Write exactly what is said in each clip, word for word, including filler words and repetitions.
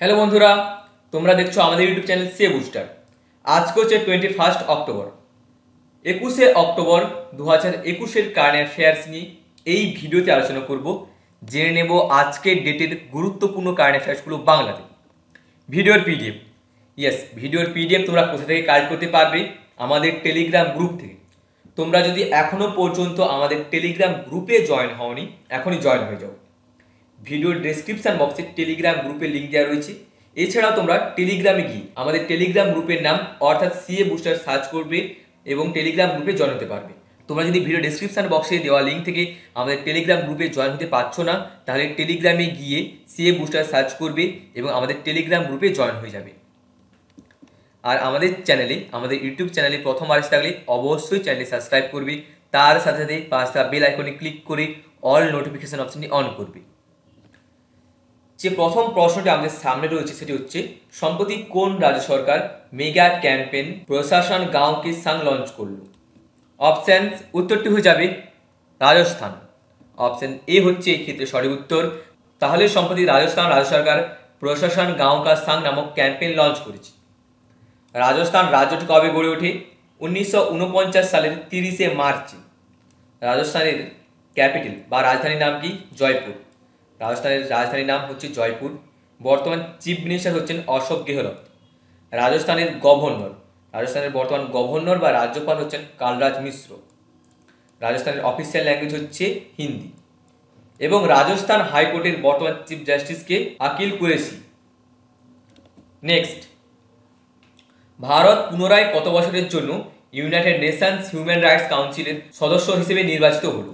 Hello বন্ধুরা, তোমরা দেখছো আমাদের ইউটিউব চ্যানেল CABooster। আজকে হচ্ছে টোয়েন্টি ফার্স্ট অক্টোবর। একুশে অক্টোবর দু হাজার একুশের কারেন্ট অ্যাফেয়ার্স নিয়ে এই ভিডিওতে আলোচনা করব। জেনে নেব আজকের ডেটের গুরুত্বপূর্ণ কারেন্ট অ্যাফেয়ার্সগুলো বাংলাতে। ভিডিওর পিডিএফ, ইয়েস ভিডিওর পিডিএফ তোমরা কোথা থেকে কালেক্ট করতে পারবে? আমাদের টেলিগ্রাম গ্রুপ থেকে। তোমরা যদি এখনও পর্যন্ত আমাদের টেলিগ্রাম গ্রুপে জয়েন হওনি, এখনই জয়েন হয়ে যাও। ভিডিওর ডেসক্রিপশান বক্সে টেলিগ্রাম গ্রুপের লিঙ্ক দেওয়া রয়েছে। এছাড়াও তোমরা টেলিগ্রামে গিয়ে আমাদের টেলিগ্রাম গ্রুপের নাম অর্থাৎ CABooster সার্চ করবে এবং টেলিগ্রাম গ্রুপে জয়েন হতে পারবে। তোমরা যদি ভিডিও ডেসক্রিপশান বক্সে দেওয়া লিঙ্ক থেকে আমাদের টেলিগ্রাম গ্রুপে জয়েন হতে পারছো না, তাহলে টেলিগ্রামে গিয়ে CABooster সার্চ করবে এবং আমাদের টেলিগ্রাম গ্রুপে জয়েন হয়ে যাবে। আর আমাদের চ্যানেলে, আমাদের ইউটিউব চ্যানেলে প্রথম আসতে থাকলে অবশ্যই চ্যানেলে সাবস্ক্রাইব করবে, তার সাথে সাথে পাঁচটা বেল আইকনে ক্লিক করে অল নোটিফিকেশান অপশানটি অন করবে। যে প্রথম প্রশ্নটি আমাদের সামনে রয়েছে সেটি হচ্ছে, সম্প্রতি কোন রাজ্য সরকার মেগা ক্যাম্পেন প্রশাসন গাঁওকে সাং লঞ্চ করল? অপশানস, উত্তরটি হয়ে যাবে রাজস্থান। অপশান এ হচ্ছে এই ক্ষেত্রে সঠিক উত্তর। তাহলে সম্প্রতি রাজস্থান রাজ্য সরকার প্রশাসন গাঁও কা সাং নামক ক্যাম্পেন লঞ্চ করেছে। রাজস্থান রাজ্যটি কবে গড়ে ওঠে? উনিশশো উনপঞ্চাশ সালের তিরিশে মার্চে। রাজস্থানের ক্যাপিটাল বা রাজধানীর নাম কি? জয়পুর। রাজস্থানের রাজধানীর নাম হচ্ছে জয়পুর। বর্তমান চিফ মিনিস্টার হচ্ছেন অশোক গেহলট। রাজস্থানের গভর্নর, রাজস্থানের বর্তমান গভর্নর বা রাজ্যপাল হচ্ছেন কালরাজ মিশ্র। রাজস্থানের অফিসিয়াল ল্যাঙ্গুয়েজ হচ্ছে হিন্দি। এবং রাজস্থান হাইকোর্টের বর্তমান চিফ জাস্টিসকে আকিল কুরেশি। নেক্সট, ভারত পুনরায় কত বছরের জন্য ইউনাইটেড নেশনস হিউম্যান রাইটস কাউন্সিলের সদস্য হিসেবে নির্বাচিত হল?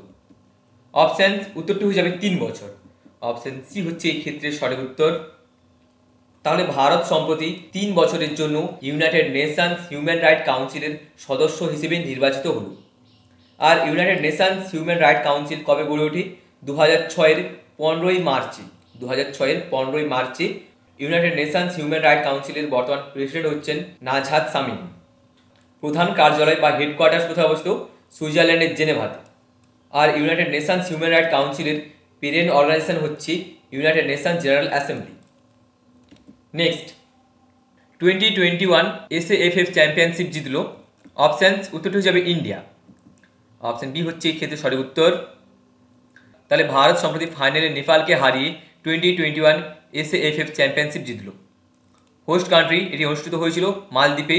অপশান, উত্তরটি হয়ে যাবে তিন বছর। অপশান সি হচ্ছে এই ক্ষেত্রে সঠিক উত্তর। তাহলে ভারত সম্প্রতি তিন বছরের জন্য ইউনাইটেড নেশনস হিউম্যান রাইট কাউন্সিলের সদস্য হিসেবে নির্বাচিত হল। আর United Nations human right council কবে গড়ে ওঠে? দু হাজার ছয়ের পনেরোই মার্চে। দু হাজার ছয়ের পনেরোই মার্চে ইউনাইটেড নেশনস হিউম্যান রাইট কাউন্সিলের বর্তমান প্রেসিডেন্ট হচ্ছেন নাজহাত সামিন। প্রধান কার্যালয় বা হেডকোয়ার্টার কোথায় অবস্থিত? সুইজারল্যান্ডের জেনেভাতে। আর ইউনাইটেড নেশনস হিউম্যান রাইট কাউন্সিলের পেরেন্ট অর্গানাইজেশন হচ্ছে United Nations general assembly. Next, twenty twenty one S F F championship জিতল? অপশানস, উত্তরটি হয়ে যাবে ইন্ডিয়া। অপশান বি হচ্ছে এই ক্ষেত্রে সঠিক উত্তর। তাহলে ভারত সম্প্রতি ফাইনালে নেপালকে হারিয়ে twenty twenty one S F F championship জিতল। হোস্ট কান্ট্রি, এটি অনুষ্ঠিত হয়েছিল মালদ্বীপে।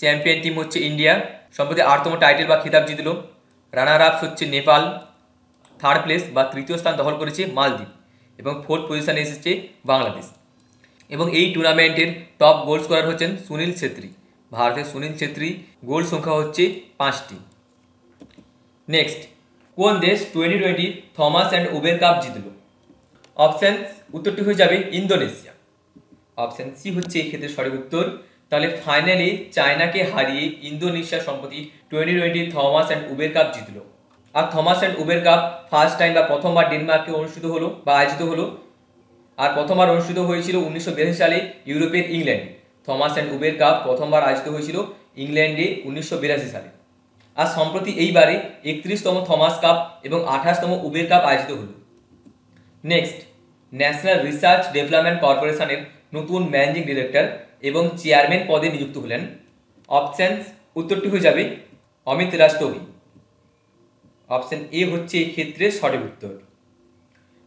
চ্যাম্পিয়ন টিম হচ্ছে ইন্ডিয়া, সম্প্রতি আটতম টাইটেল বা খিতাব জিতল। রানার আপস হচ্ছে নেপাল। থার্ড প্লেস বা তৃতীয় স্থান দখল করেছে মালদ্বীপ এবং ফোর্থ পজিশানে এসেছে বাংলাদেশ। এবং এই টুর্নামেন্টের টপ গোল স্কোরার হচ্ছেন সুনীল ছেত্রী, ভারতের সুনীল ছেত্রী। গোল সংখ্যা হচ্ছে পাঁচটি। নেক্সট, কোন দেশ twenty twenty Thomas and Uber cup জিতল? অপশান, উত্তরটি হয়ে যাবে ইন্দোনেশিয়া। অপশান সি হচ্ছে এই ক্ষেত্রে সঠিক উত্তর। তাহলে ফাইনালে চায়নাকে হারিয়ে ইন্দোনেশিয়া সম্প্রতি twenty twenty Thomas and Uber cup জিতল। আর Thomas and Uber cup first time বা প্রথমবার ডেনমার্কে অনুষ্ঠিত হলো বা আয়োজিত হলো। আর প্রথমবার অনুষ্ঠিত হয়েছিল উনিশশো বিরাশি সালে ইউরোপের ইংল্যান্ডে। থমাস অ্যান্ড উবের কাপ প্রথমবার আয়োজিত হয়েছিল ইংল্যান্ডে উনিশশো বিরাশি সালে। আর সম্প্রতি এইবারে একত্রিশতম থমাস কাপ এবং আঠাশতম উবের কাপ আয়োজিত হলো। নেক্সট, ন্যাশনাল রিসার্চ ডেভেলপমেন্ট কর্পোরেশনের নতুন ম্যানেজিং ডিরেক্টর এবং চেয়ারম্যান পদে নিযুক্ত হলেন? অপশানস, উত্তরটি হয়ে যাবে অমিত রাজ। অপশান এ হচ্ছে এই ক্ষেত্রে সঠিক উত্তর।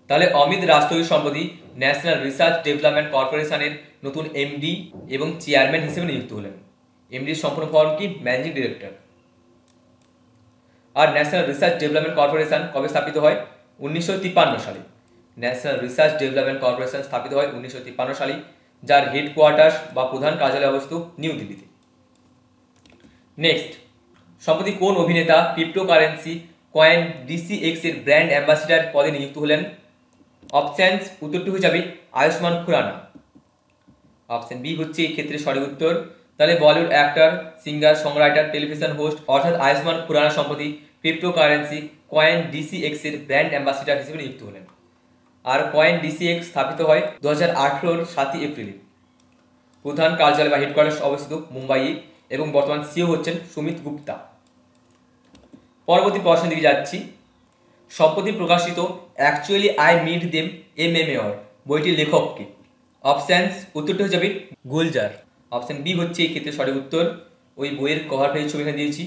তাহলে অমিত রাজ সম্প্রতি ন্যাশনাল রিসার্চ ডেভেলপমেন্ট কর্পোরেশনের নতুন এমডি এবং চেয়ারম্যান হিসেবে নিযুক্ত হলেন। এমডির সম্পূর্ণ ফর্ম কি? Managing director. আর ন্যাশনাল রিসার্চ ডেভেলপমেন্ট কর্পোরেশন কবে স্থাপিত হয়? উনিশশো তিপ্পান্ন সালে। ন্যাশনাল রিসার্চ ডেভেলপমেন্ট কর্পোরেশন স্থাপিত হয় উনিশশো তিপ্পান্ন সালে, যার হেডকোয়ার্টার বা প্রধান কার্যালয় অবস্থিত নিউ দিল্লিতে। নেক্সট, সম্প্রতি কোন অভিনেতা cryptocurrency coin D C X এর ব্র্যান্ড অ্যাম্বাসেডার পদে নিযুক্ত হলেন? অপশানস, উত্তরটি হয়ে যাবে আয়ুষ্মান খুরানা। অপশান বি হচ্ছে এই ক্ষেত্রে সঠিক উত্তর। তাহলে Bollywood actor, singer, songwriter, television host অর্থাৎ আয়ুষ্মান খুরানা সম্প্রতি cryptocurrency coin D C X এর ব্র্যান্ড অ্যাম্বাসেডার হিসেবে নিযুক্ত হলেন। আর কয়েন ডি সি এক্স স্থাপিত হয় দু হাজার আঠেরোর সাতই এপ্রিলে। প্রধান কার্যালয় বা হেডকোয়ার্টার অবস্থিত মুম্বাইয়ে এবং বর্তমান সিও হচ্ছেন সুমিত গুপ্তা। পরবর্তী প্রশ্ন দিকে যাচ্ছি। সম্প্রতি প্রকাশিত actually I meet them M M এর বইটির লেখক কে? অপশনস, উত্তরটি হয়ে যাবে গুলজার। অপশন বি হচ্ছে এই ক্ষেত্রে সঠিক উত্তর। ওই বইয়ের কভার পেজের ছবি এখানে দিয়েছি।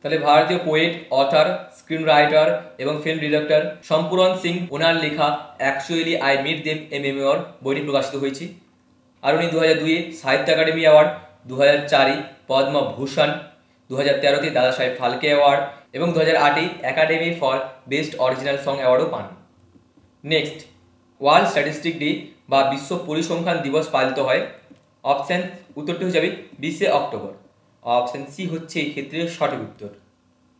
তাহলে ভারতীয় পোয়েট, অথার, স্ক্রিন রাইটার এবং ফিল্ম ডিরেক্টর সম্পূরণ সিং ওনার লেখা actually I meet them M M ওর বইটি প্রকাশিত হয়েছে। আর উনি দু হাজার দুইয়ে সাহিত্য একাডেমি অ্যাওয়ার্ড, দু হাজার চারে পদ্মভূষণ, দু হাজার তেরোতে দাদা সাহেব ফালকে অ্যাওয়ার্ড এবং দু হাজার আটে academy for best original song অ্যাওয়ার্ডও পান। নেক্সট, ওয়ার্ল্ড স্ট্যাটিস্টিক ডে বা বিশ্ব পরিসংখ্যান দিবস পালিত হয়। অপশান উত্তরটি হয়ে যাবে বিশে অক্টোবর। অপশান সি হচ্ছে এই ক্ষেত্রে সঠিক উত্তর।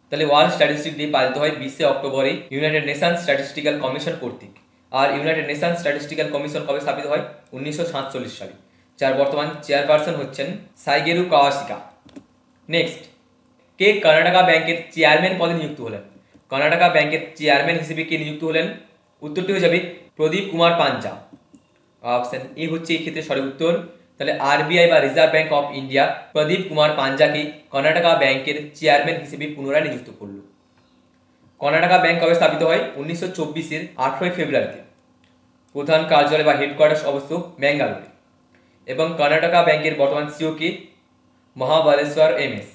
তাহলে ওয়ার্ল্ড স্ট্যাটিস্টিক ডে পালিত হয় বিশে অক্টোবরে ইউনাইটেড নেশনস স্ট্যাটিস্টিক্যাল কমিশন কর্তৃক। আর ইউনাইটেড নেশনস স্ট্যাটিস্টিক্যাল কমিশন কবে স্থাপিত হয়? উনিশশো সাতচল্লিশ সালে, যার বর্তমান চেয়ারপারসন হচ্ছেন সাইগেরু কাওয়াশিকা। নেক্সট, কে কর্ণাটকা ব্যাংকের চেয়ারম্যান পদে নিযুক্ত হলেন? কর্ণাটকা ব্যাংকের চেয়ারম্যান হিসেবে কে নিযুক্ত হলেন? উত্তরটি হয়ে যাবে প্রদীপ কুমার পাঞ্জা। অপশান এ হচ্ছে এই ক্ষেত্রে সঠিক উত্তর। তাহলে আরবিআই বা reserve bank of India Pradeep Kumar পাঞ্জাকে কর্ণাটকা ব্যাংকের চেয়ারম্যান হিসেবে পুনরায় নিযুক্ত করল। কর্ণাটকা ব্যাংক কবে স্থাপিত হয়? উনিশশো চব্বিশের আঠেরোই ফেব্রুয়ারিতে। প্রধান কার্যালয় বা হেডকোয়ার্টার অবস্থিত ব্যাঙ্গালোরে। এবং কর্ণাটকা ব্যাংকের বর্তমান সিও কে? Mahabaleshwar M S.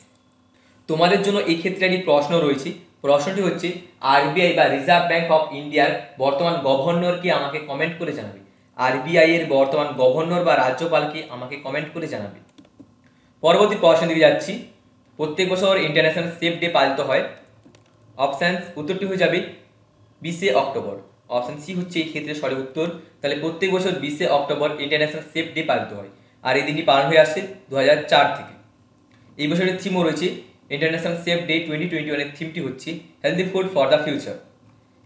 তোমাদের জন্য এই ক্ষেত্রে একটি প্রশ্ন রয়েছে। প্রশ্নটি হচ্ছে আরবিআই বা রিজার্ভ ব্যাঙ্ক অফ ইন্ডিয়ার বর্তমান গভর্নরকে আমাকে কমেন্ট করে জানাবে। আরবিআই এর বর্তমান গভর্নর বা রাজ্যপালকে আমাকে কমেন্ট করে জানাবে। পরবর্তী প্রশ্ন দিকে যাচ্ছি। প্রত্যেক বছর ইন্টারন্যাশনাল সেফ ডে পালিত হয়। অপশান উত্তরটি হয়ে যাবে বিশে অক্টোবর। অপশান সি হচ্ছে এই ক্ষেত্রে সঠিক উত্তর। তাহলে প্রত্যেক বছর বিশে অক্টোবর ইন্টারন্যাশনাল সেফ ডে পালিত হয়। আর এই দিনটি পালন হয়ে আসছে দু হাজার চার থেকে। এই বছরের থিমও রয়েছে international safe day twenty twenty ওয়ানের থিমটি হচ্ছে healthy food for the future.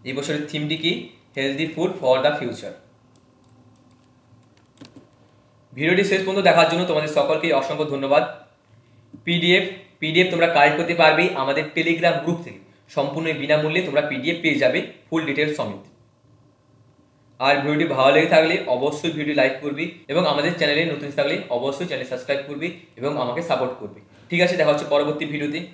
এই বছরের থিমটি কি? Healthy food for the future. ভিডিওটি শেষ পর্যন্ত দেখার জন্য তোমাদের সকলকে অসংখ্য ধন্যবাদ। পিডিএফ পিডিএফ তোমরা কালেক্ট করতে পারবে আমাদের টেলিগ্রাম গ্রুপ থেকে। সম্পূর্ণ বিনামূল্যে তোমরা পিডিএফ পেয়ে যাবে ফুল ডিটেলস সমেত। আর ভিডিওটি ভালো লেগে থাকলে অবশ্যই ভিডিও লাইক করবে এবং আমাদের চ্যানেলে নতুন থাকলে অবশ্যই চ্যানেল সাবস্ক্রাইব করবে এবং আমাকে সাপোর্ট করবে। ঠিক আছে, দেখা হচ্ছে পরবর্তী ভিডিওতে।